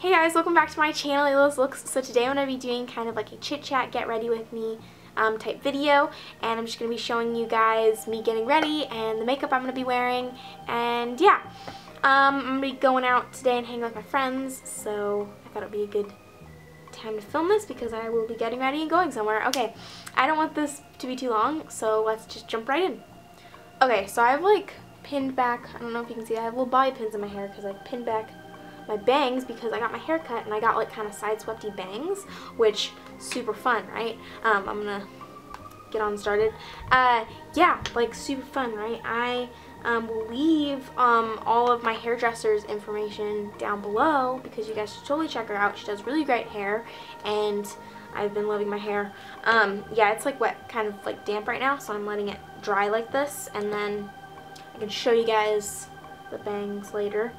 Hey guys, welcome back to my channel, Leila's Looks. So today I'm going to be doing kind of like a chit chat, get ready with me type video, and I'm just going to be showing you guys me getting ready and the makeup I'm going to be wearing, and yeah. I'm going to be going out today and hanging with my friends, so I thought it would be a good time to film this because I will be getting ready and going somewhere. Okay, I don't want this to be too long, so let's just jump right in. Okay, so I've like pinned back, I don't know if you can see, I have little bobby pins in my hair because I pinned back my bangs because I got my hair cut and I got like kind of side-swepty bangs, which super fun, right? I'm gonna get on started. Yeah, like super fun, right? I will leave all of my hairdresser's information down below because you guys should totally check her out. She does really great hair and I've been loving my hair. Yeah, it's like wet, kind of like damp right now, so I'm letting it dry like this and then I can show you guys the bangs later.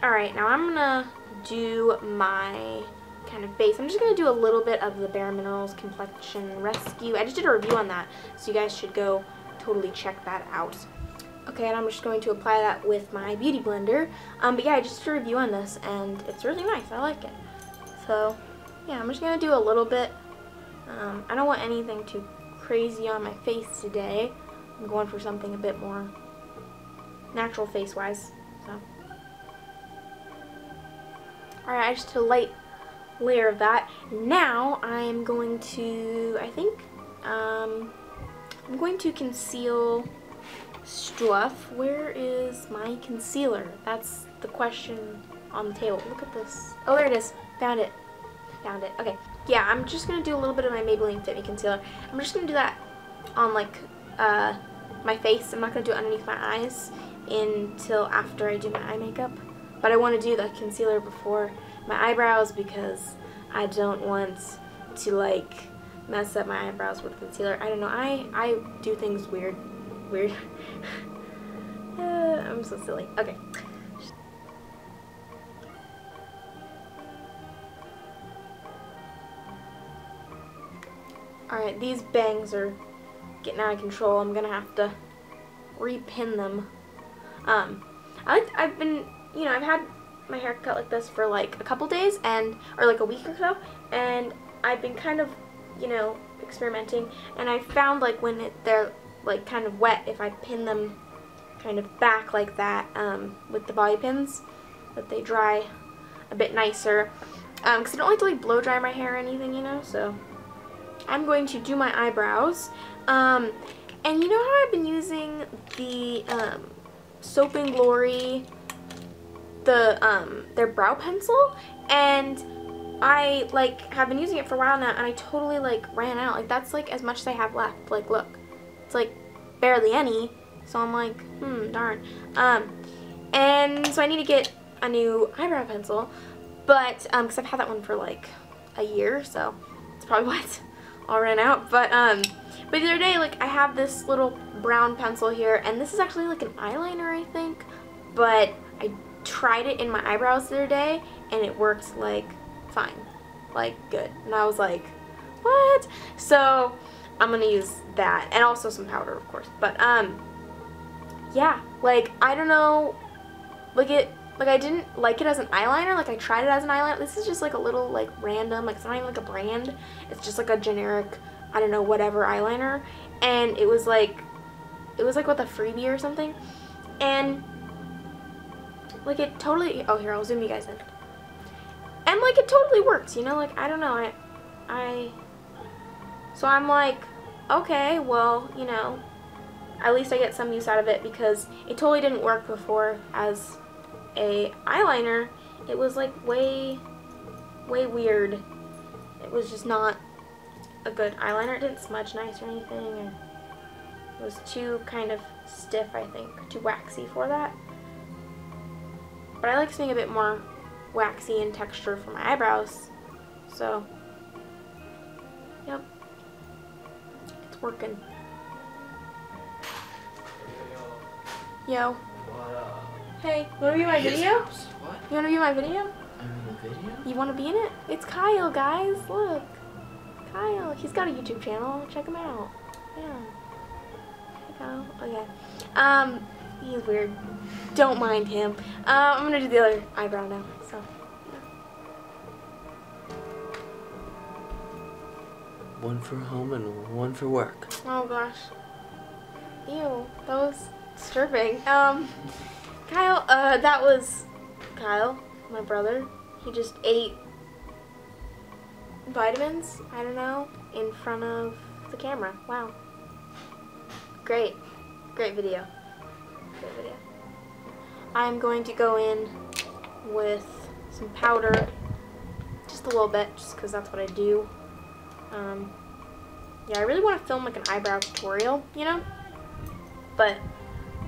Alright, now I'm gonna do my kind of base. I'm just gonna do a little bit of the Bare Minerals Complexion Rescue. I just did a review on that, so you guys should go totally check that out. Okay, and I'm just going to apply that with my beauty blender. But yeah, I just did a review on this, and it's really nice. I like it. So, yeah, I'm just gonna do a little bit. I don't want anything too crazy on my face today. I'm going for something a bit more natural face-wise, so. Alright, I just did a light layer of that. Now I'm going to, I think, I'm going to conceal stuff. Where is my concealer? That's the question on the table. Look at this. Oh, there it is. Found it. Found it. Okay. Yeah, I'm just going to do a little bit of my Maybelline Fit Me Concealer. I'm just going to do that on, like, my face. I'm not going to do it underneath my eyes until after I do my eye makeup. But I want to do the concealer before my eyebrows because I don't want to like mess up my eyebrows with concealer. I don't know. I do things weird. Weird. I'm so silly. Okay. Alright, these bangs are getting out of control. I'm going to have to repin them. I've been... You know, I've had my hair cut like this for like a couple days and, or like a week or so, and I've been kind of, you know, experimenting, and I found like when they're like kind of wet, if I pin them kind of back like that with the bobby pins, that they dry a bit nicer, because I don't like to like blow dry my hair or anything, you know, so I'm going to do my eyebrows, and you know how I've been using the Soap and Glory, their brow pencil, and I like have been using it for a while now, and I totally like ran out. Like that's like as much as I have left. Like look, it's like barely any. So I'm like, darn. And so I need to get a new eyebrow pencil, but because I've had that one for like a year, so it's probably why it's all ran out. But the other day, like I have this little brown pencil here, and this is actually like an eyeliner, I think, but I tried it in my eyebrows the other day and it worked like fine, like good, and I was like what, so I'm gonna use that and also some powder of course, but yeah, like I don't know, like it, like I didn't like it as an eyeliner, like I tried it as an eyeliner. This is just like a little like random, like it's not even like a brand, it's just like a generic, I don't know, whatever eyeliner, and it was like with a freebie or something, and like it totally, oh here, I'll zoom you guys in. And like it totally works, you know, like I don't know, so I'm like, okay, well, you know, at least I get some use out of it because it totally didn't work before as a eyeliner. It was like way, way weird. It was just not a good eyeliner. It didn't smudge nice or anything. And it was too kind of stiff, I think, too waxy for that. But I like seeing a bit more waxy and texture for my eyebrows. So, yep. It's working. Yo. What up? Hey, you wanna be my video? What? You wanna be my video? I'm in the video? You wanna be in it? It's Kyle, guys. Look. Kyle. He's got a YouTube channel. Check him out. Yeah. Hey, Kyle. Okay. He's weird. Don't mind him. I'm gonna do the other eyebrow now. So, One for home and one for work. Oh gosh. Ew, that was disturbing. Kyle, that was Kyle, my brother. He just ate vitamins, I don't know, in front of the camera. Wow. Great. Great video. Great video. I'm going to go in with some powder, just a little bit, just because that's what I do. Yeah, I really want to film like an eyebrow tutorial, you know, but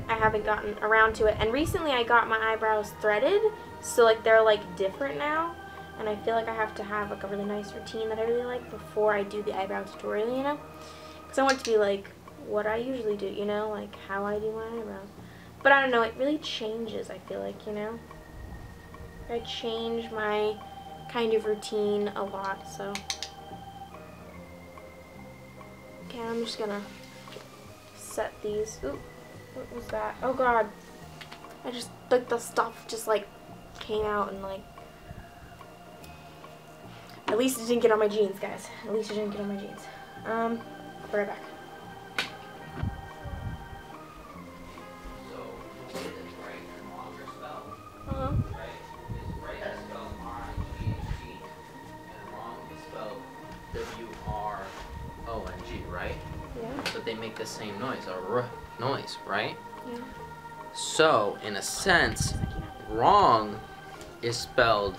I haven't gotten around to it. And recently I got my eyebrows threaded, so like they're like different now, and I feel like I have to have like a really nice routine that I really like before I do the eyebrow tutorial, you know, because I want it to be like what I usually do, you know, like how I do my eyebrows. But I don't know, it really changes, I feel like, you know, I change my kind of routine a lot, so. Okay, I'm just gonna set these. Ooh, what was that? Oh god. I just, like, the stuff just, like, came out and, like. At least it didn't get on my jeans, guys. At least it didn't get on my jeans. I'll be right back. The same noise, a r noise, right? Yeah. So, in a sense, wrong is spelled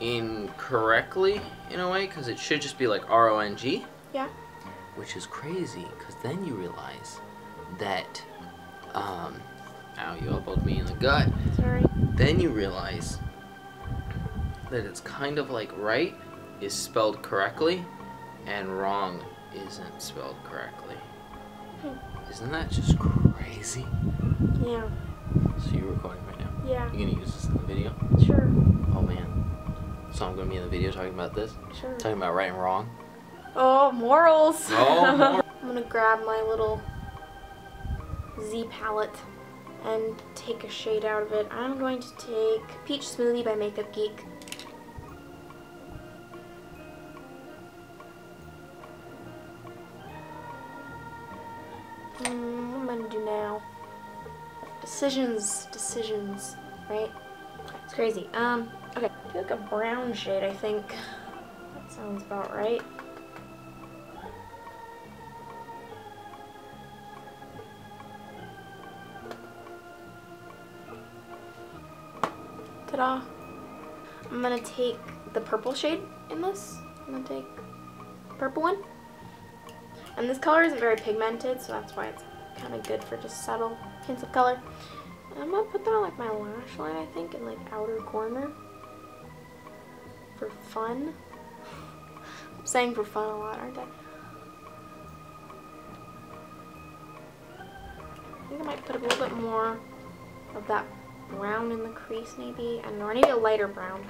incorrectly in a way, because it should just be like R-O-N-G. Yeah. Which is crazy, because then you realize that, ow, you elbowed me in the gut. Sorry. Then you realize that it's kind of like right is spelled correctly, and wrong isn't spelled correctly. Isn't that just crazy? Yeah. So you're recording right now? Yeah. You're gonna use this in the video? Sure. Oh man. So I'm gonna be in the video talking about this? Sure. Talking about right and wrong? Oh, morals! Oh, morals. I'm gonna grab my little Z palette and take a shade out of it. I'm going to take Peach Smoothie by Makeup Geek. Decisions, right? It's crazy. Okay, I feel like a brown shade, I think. That sounds about right. Ta-da! I'm gonna take the purple shade in this. I'm gonna take the purple one. And this color isn't very pigmented, so that's why it's kind of good for just subtle hints of color. And I'm gonna put that on like my lash line, I think, in like outer corner for fun. I'm saying for fun a lot, aren't I? I think I might put a little bit more of that brown in the crease, maybe. I don't know. I need a lighter brown.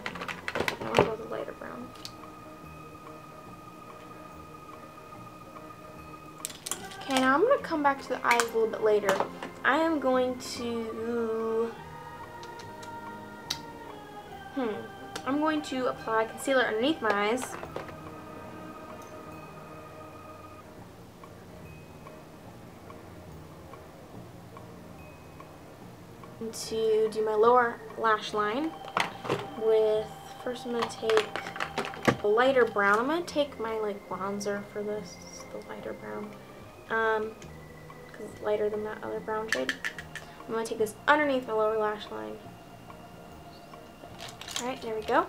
I want to go with a lighter brown. Okay, now I'm going to come back to the eyes a little bit later. I am going to... I'm going to apply concealer underneath my eyes. I'm going to do my lower lash line with... First I'm going to take a lighter brown. I'm going to take my like bronzer for this. This is the lighter brown. Because it's lighter than that other brown shade. I'm going to take this underneath my lower lash line. Alright, there we go.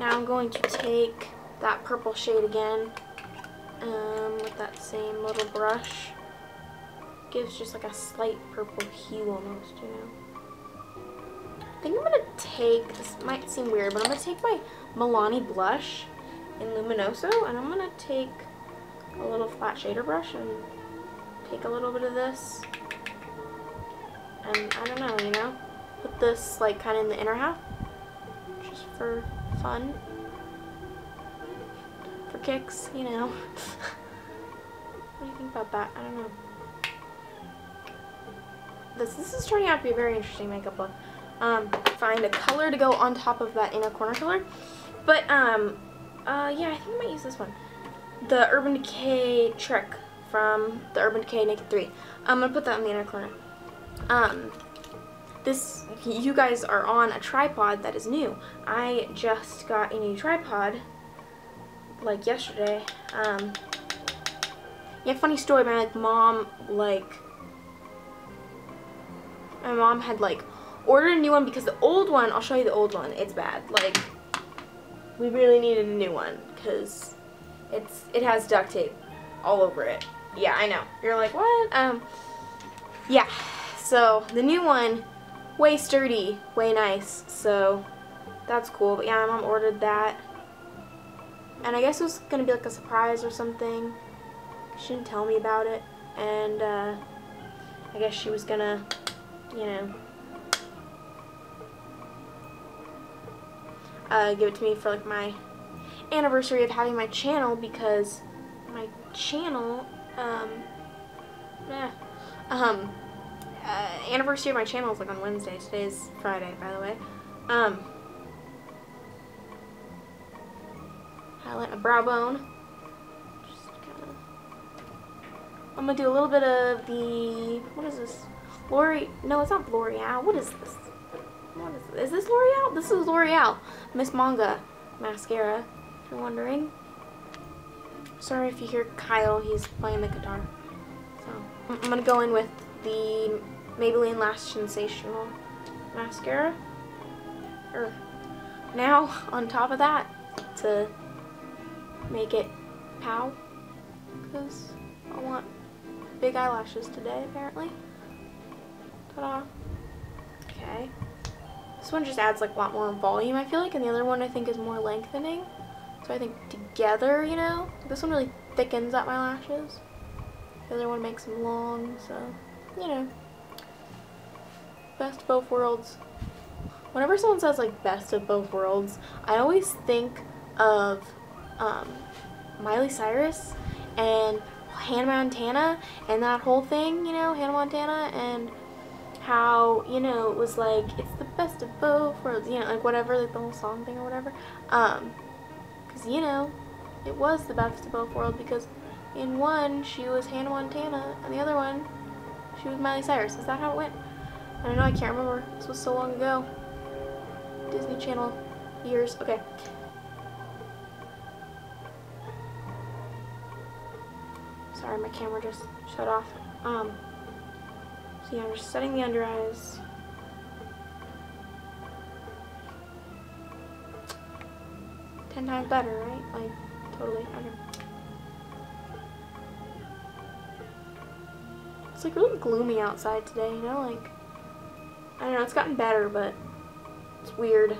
Now I'm going to take that purple shade again, with that same little brush. Gives just like a slight purple hue almost, you know. I think I'm going to take, this might seem weird, but I'm going to take my Milani blush in Luminoso, and I'm going to take a little flat shader brush and take a little bit of this, and I don't know, you know, put this like kind of in the inner half, just for fun, for kicks, you know. What do you think about that? I don't know. This is turning out to be a very interesting makeup look. Find a color to go on top of that inner corner color, but yeah, I think I might use this one. the Urban Decay Trick from the Urban Decay Naked 3. I'm going to put that in the inner corner. This, you guys are on a tripod that is new. I just got a new tripod, like, yesterday. Yeah, funny story, my, like, mom, like, my mom had, like, ordered a new one because the old one, I'll show you the old one, it's bad. Like, we really needed a new one because it has duct tape all over it. Yeah, I know. You're like, what? Yeah. So, the new one, way sturdy, way nice. So, that's cool. But yeah, my mom ordered that. And I guess it was going to be like a surprise or something. She didn't tell me about it. And, I guess she was going to, you know, give it to me for like my anniversary of having my channel, because my channel, anniversary of my channel is like on Wednesday. Today's Friday, by the way. Highlight my brow bone. Just kinda, I'm gonna do a little bit of the, what is this? No, it's not L'Oreal. What is this? What is this? Is this L'Oreal? This is L'Oreal Miss Manga mascara, if you're wondering. Sorry if you hear Kyle, he's playing the guitar. So I'm going to go in with the Maybelline Lash Sensational mascara. Now, on top of that, to make it pow, because I want big eyelashes today, apparently. Ta-da. Okay. This one just adds like a lot more volume, I feel like, and the other one I think is more lengthening. So I think together, you know, this one really thickens up my lashes. The other one makes them long, so, you know, best of both worlds. Whenever someone says like best of both worlds, I always think of Miley Cyrus and Hannah Montana and that whole thing, you know, Hannah Montana, and how, you know, it was like, it's the best of both worlds, you know, like whatever, like the whole song thing or whatever, because, you know, it was the best of both worlds, because in one she was Hannah Montana and the other one she was Miley Cyrus. Is that how it went? I don't know, I can't remember, this was so long ago, Disney Channel years. Okay, sorry, my camera just shut off. So yeah, I'm just setting the under eyes. Times better, right? Like, totally. Okay. It's like really gloomy outside today, you know? Like, I don't know, it's gotten better, but it's weird.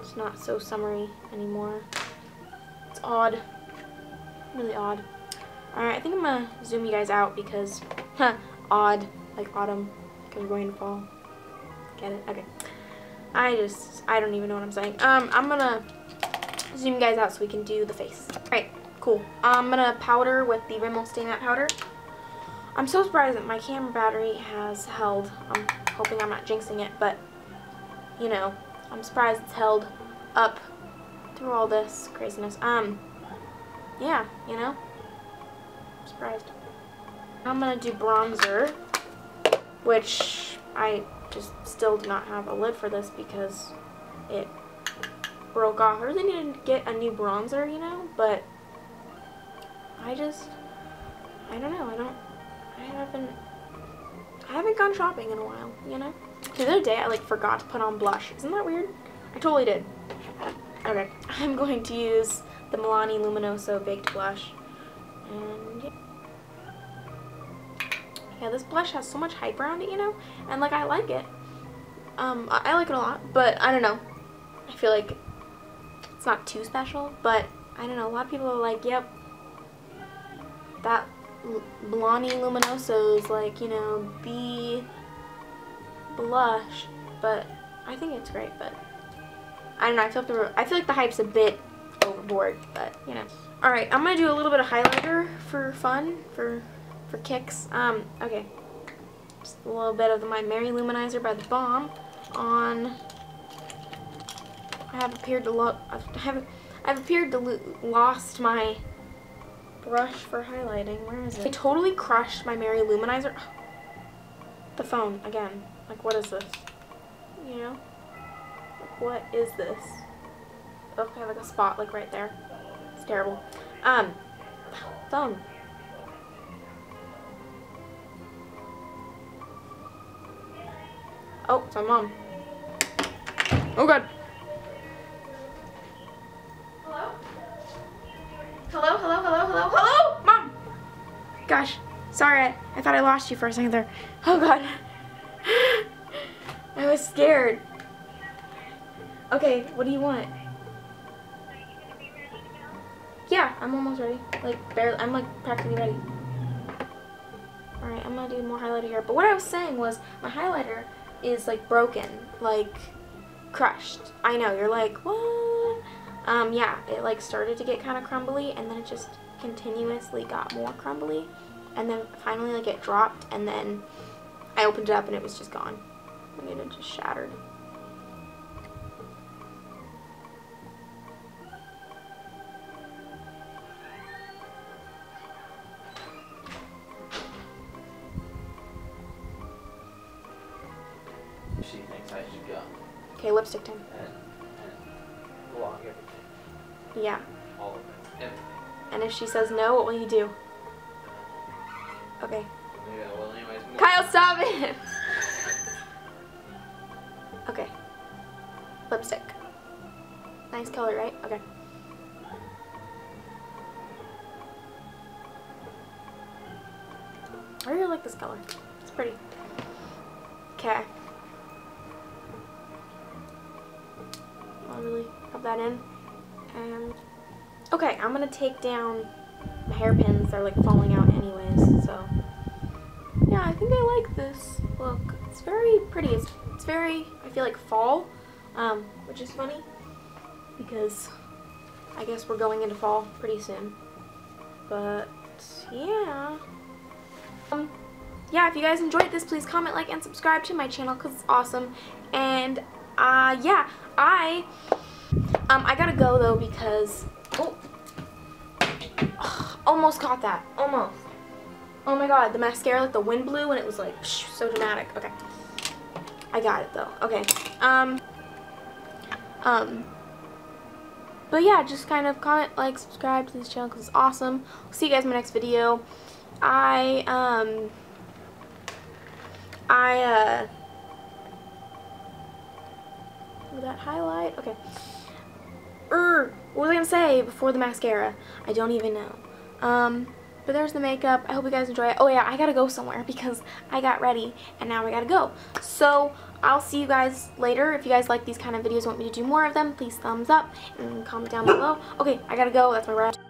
It's not so summery anymore. It's odd. Really odd. Alright, I think I'm gonna zoom you guys out because, odd, like autumn, because we're going to fall. Get it? Okay. I don't even know what I'm saying. I'm gonna zoom you guys out so we can do the face. Alright, cool. I'm gonna powder with the Rimmel Stain Matte Powder. I'm so surprised that my camera battery has held. I'm hoping I'm not jinxing it, but, you know, I'm surprised it's held up through all this craziness. Yeah, you know, I'm surprised. I'm gonna do bronzer, which I just still do not have a lid for this because it broke off. I really needed to get a new bronzer, you know, but I don't know, I haven't gone shopping in a while, you know? The other day I like forgot to put on blush. Isn't that weird? I totally did. Okay, I'm going to use the Milani Luminoso Baked Blush. And yeah, this blush has so much hype around it, you know? And like, I like it. I like it a lot, but I don't know. I feel like it's not too special, but I don't know, a lot of people are like, yep, that Milani Luminoso is like, you know, the blush, but I think it's great, but I don't know, I feel like the hype's a bit overboard, but, you know. Alright, I'm gonna do a little bit of highlighter for fun, for kicks. Okay, just a little bit of my Mary Luminizer by The Bomb on... I have appeared to lost my brush for highlighting. Where is it? I totally crushed my Mary Luminizer. The phone, again. Like, what is this? You know? Like, what is this? Okay, like a spot, like, right there. It's terrible. Phone. Oh, it's my mom. Oh, God. Hello? Hello, hello, hello, hello, hello? Mom! Gosh, sorry. I thought I lost you for a second there. Oh, God. I was scared. Okay, what do you want? Yeah, I'm almost ready. Like, barely. I'm, like, practically ready. Alright, I'm gonna do more highlighter here. But what I was saying was, my highlighter is, like, broken. Like, crushed. I know, you're like, what? Yeah, it, like, started to get kind of crumbly, and then it just continuously got more crumbly. And then finally, like, it dropped, and then I opened it up, and it was just gone. I mean, it just shattered. She thinks I should go. Okay, lipstick time. And vlog everything. Yeah. All of it. Everything. And if she says no, what will you do? Okay. Yeah, well, anyways. Kyle, stop it! Okay. Lipstick. Nice color, right? Okay. I really like this color. It's pretty. Okay. I'll really rub that in. And okay, I'm gonna take down my hairpins. They're like falling out anyways, so yeah, I think I like this look. It's very pretty. It's very, I feel like, fall, which is funny because I guess we're going into fall pretty soon. But yeah, yeah, if you guys enjoyed this, please comment, like, and subscribe to my channel because it's awesome. And yeah, I gotta go though because, oh, almost caught that, almost. Oh my God, the mascara, like, the wind blew and it was like, psh, so dramatic. Okay, I got it though. Okay, but yeah, just kind of comment, like, subscribe to this channel because it's awesome. I'll see you guys in my next video. I that highlight. Okay. What was I gonna say before the mascara? I don't even know. But there's the makeup. I hope you guys enjoy it. Oh yeah, I gotta go somewhere because I got ready and now I gotta go. So I'll see you guys later. If you guys like these kind of videos and want me to do more of them, please thumbs up and comment down below. Okay, I gotta go. That's my wrap.